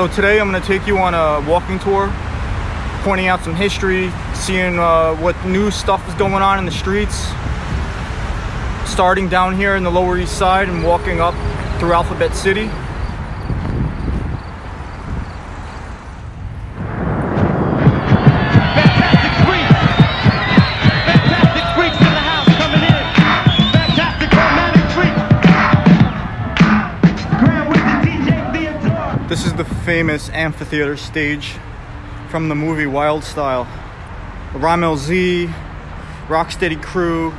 So today I'm going to take you on a walking tour, pointing out some history, seeing what new stuff is going on in the streets, starting down here in the Lower East Side and walking up through Alphabet City. This is the famous amphitheater stage from the movie Wild Style. Rammellzee, Rocksteady Crew,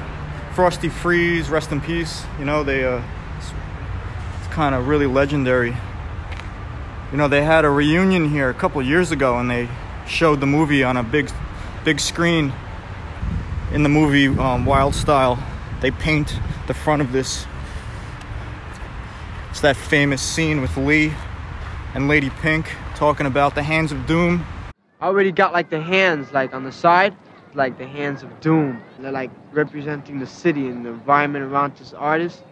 Frosty Freeze, rest in peace. You know, it's kind of really legendary. You know, they had a reunion here a couple years ago and they showed the movie on a big screen. In the movie Wild Style, they paint the front of this. It's that famous scene with Lee and Lady Pink talking about the hands of doom. I already got like the hands like on the side, like the hands of doom. And they're like representing the city and the environment around this artist.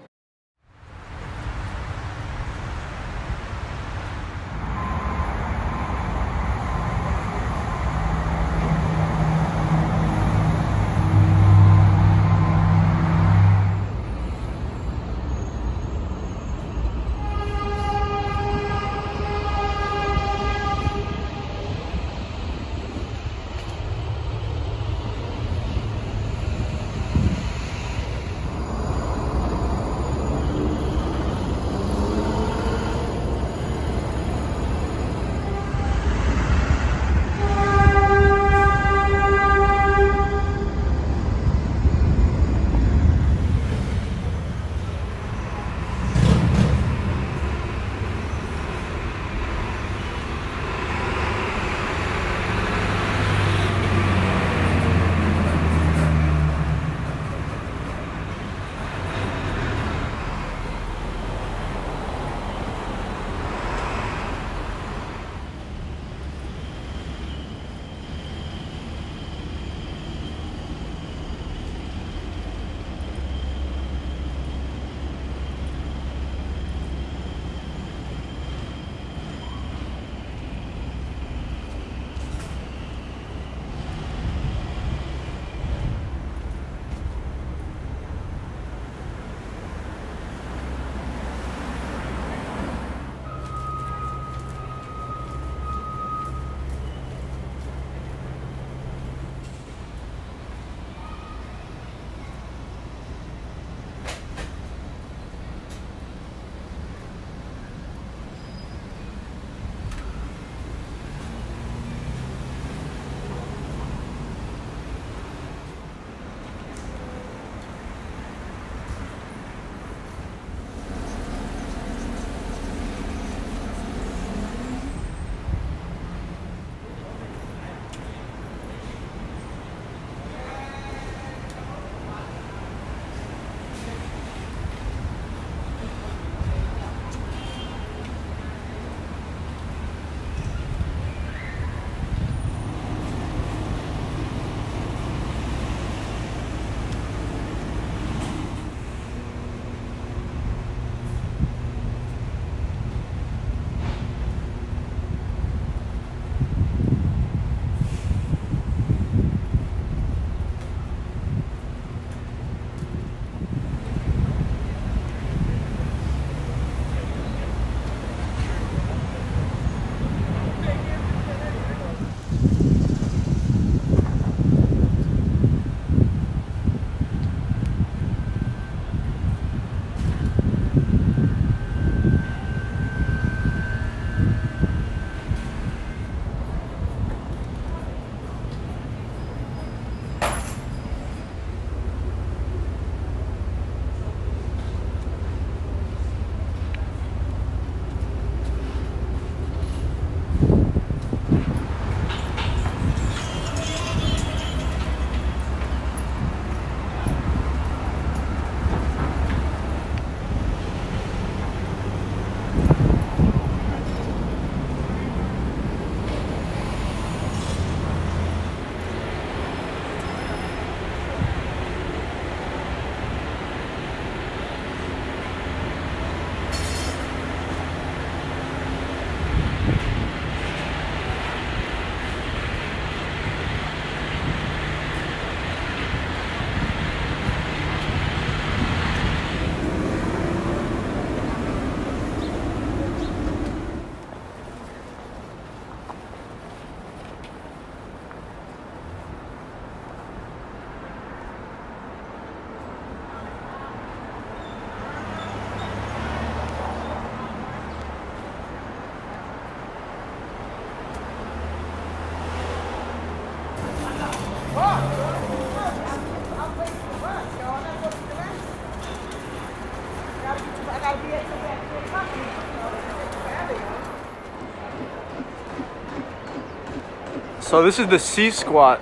So this is the C-squat.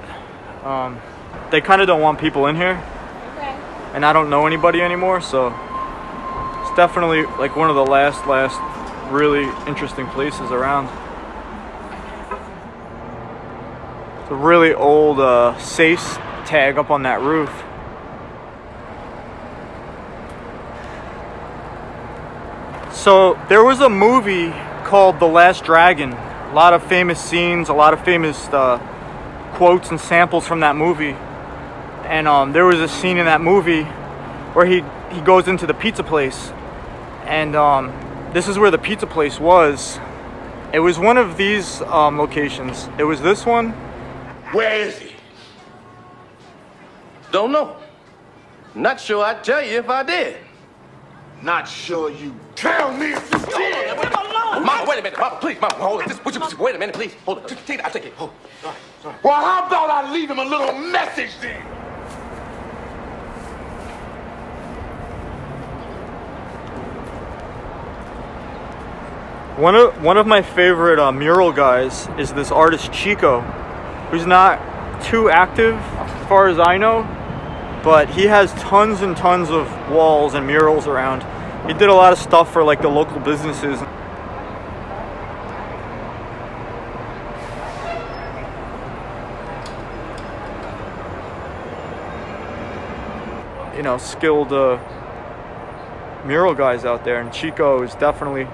They kind of don't want people in here. Okay. And I don't know anybody anymore, so it's definitely like one of the last really interesting places around. It's a really old Sace tag up on that roof. So there was a movie called The Last Dragon. A lot of famous scenes, a lot of famous quotes and samples from that movie. And there was a scene in that movie where he goes into the pizza place. And this is where the pizza place was. It was one of these locations. It was this one. Where is he? Don't know. Not sure I'd tell you if I did. Not sure you tell me if you did. Mama, wait a minute. Mama, please. Mama, hold it. Wait a minute, please. Hold it. Take it. I'll take it. Hold it. Sorry, sorry. Well, how about I leave him a little message then? One of my favorite mural guys is this artist Chico, who's not too active as far as I know, but he has tons and tons of walls and murals around. He did a lot of stuff for like the local businesses. You know, skilled mural guys out there, and Chico is definitely,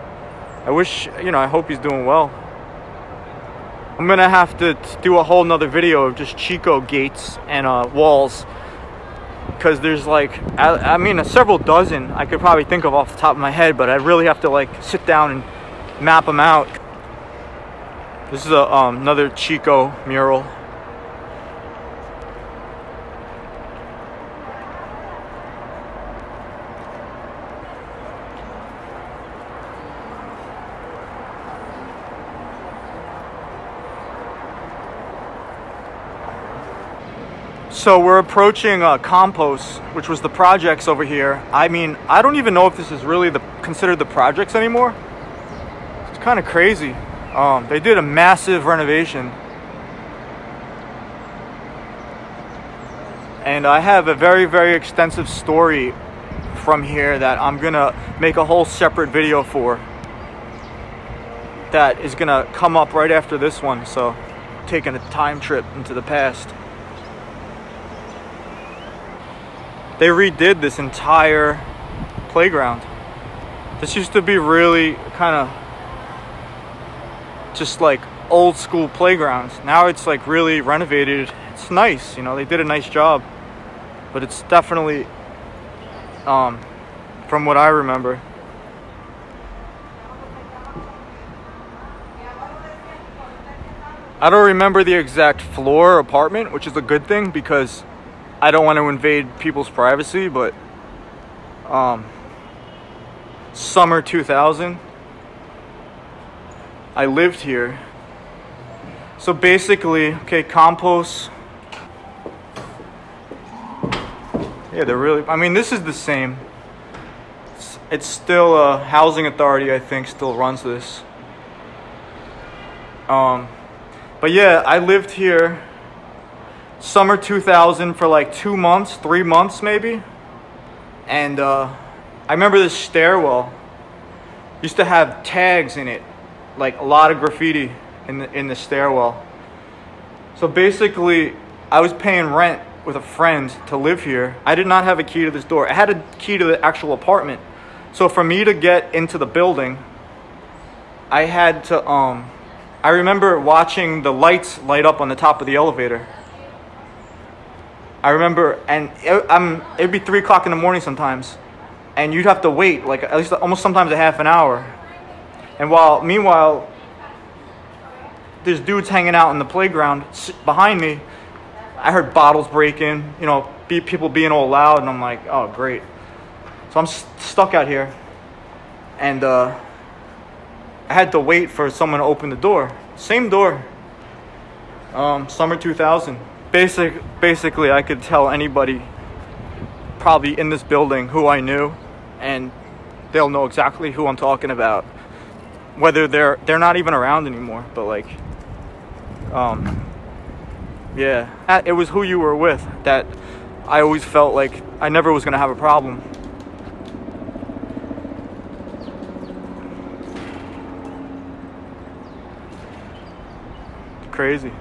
I wish, you know, I hope he's doing well. I'm gonna have to do a whole nother video of just Chico gates and walls, because there's like, I mean, several dozen I could probably think of off the top of my head, but I really have to like sit down and map them out. This is a, another Chico mural. So we're approaching Compost, which was the projects over here. I mean, I don't even know if this is really considered the projects anymore. It's kind of crazy. They did a massive renovation. And I have a very, very extensive story from here that I'm gonna make a whole separate video for. That is gonna come up right after this one. So taking a time trip into the past. They redid this entire playground. This used to be really kind of just like old school playgrounds. Now it's like really renovated. It's nice, you know, they did a nice job, but it's definitely, from what I remember. I don't remember the exact floor or apartment, which is a good thing because I don't want to invade people's privacy, but summer 2000, I lived here. So basically, okay, Compost. Yeah, they're really, I mean, this is the same. It's still a housing authority, I think, still runs this. But yeah, I lived here. Summer 2000 for like 2 months, 3 months maybe. And I remember this stairwell used to have tags in it, like a lot of graffiti in the stairwell. So basically, I was paying rent with a friend to live here. I did not have a key to this door. I had a key to the actual apartment. So for me to get into the building, I had to, I remember watching the lights light up on the top of the elevator. I remember, and it'd be 3 o'clock in the morning sometimes, and you'd have to wait like at least almost sometimes a half an hour. And meanwhile, there's dudes hanging out in the playground behind me. I heard bottles breaking, you know, people being all loud, and I'm like, oh great. So I'm stuck out here, and I had to wait for someone to open the door. Same door. Summer 2000. Basically, I could tell anybody probably in this building who I knew, and they'll know exactly who I'm talking about. Whether they're not even around anymore, but like, Yeah. It was who you were with that I always felt like I never was going to have a problem. Crazy.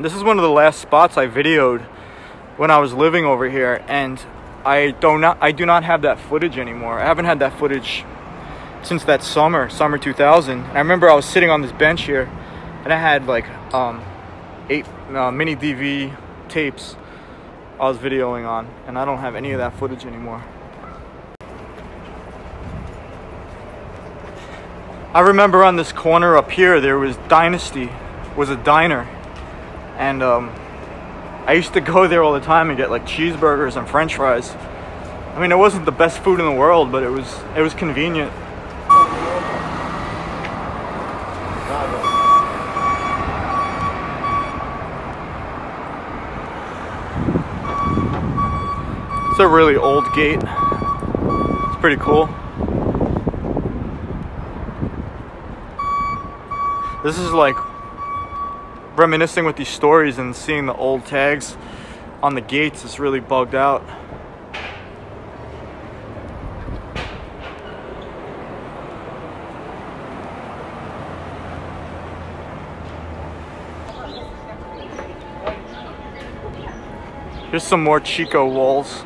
This is one of the last spots I videoed when I was living over here, and I do not have that footage anymore. I haven't had that footage since that summer 2000. And I remember I was sitting on this bench here, and I had like 8 mini DV tapes I was videoing on, and I don't have any of that footage anymore. I remember on this corner up here there was Dynasty, was a diner. And I used to go there all the time and get like cheeseburgers and french fries. I mean, it wasn't the best food in the world, but it was convenient. It's a really old gate. It's pretty cool. This is like reminiscing with these stories and seeing the old tags on the gates is really bugged out. Here's some more Chico walls.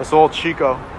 It's all Chico.